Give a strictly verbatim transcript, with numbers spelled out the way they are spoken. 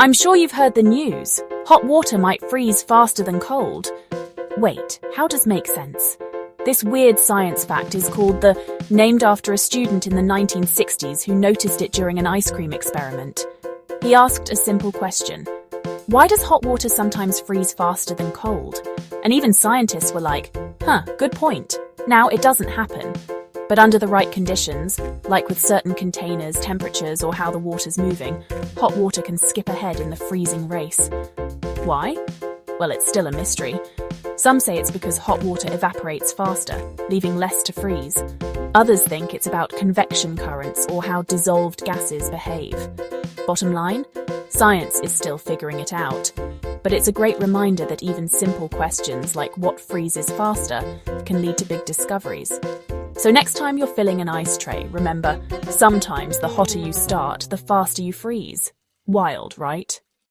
I'm sure you've heard the news. Hot water might freeze faster than cold. Wait, how does make sense? This weird science fact is called the named after a student in the nineteen sixties who noticed it during an ice cream experiment. He asked a simple question. Why does hot water sometimes freeze faster than cold? And even scientists were like, huh, good point. Now it doesn't happen. But under the right conditions, like with certain containers, temperatures, or how the water's moving, hot water can skip ahead in the freezing race. Why? Well, it's still a mystery. Some say it's because hot water evaporates faster, leaving less to freeze. Others think it's about convection currents or how dissolved gases behave. Bottom line, science is still figuring it out. But it's a great reminder that even simple questions like what freezes faster can lead to big discoveries. So next time you're filling an ice tray, remember, sometimes the hotter you start, the faster you freeze. Wild, right?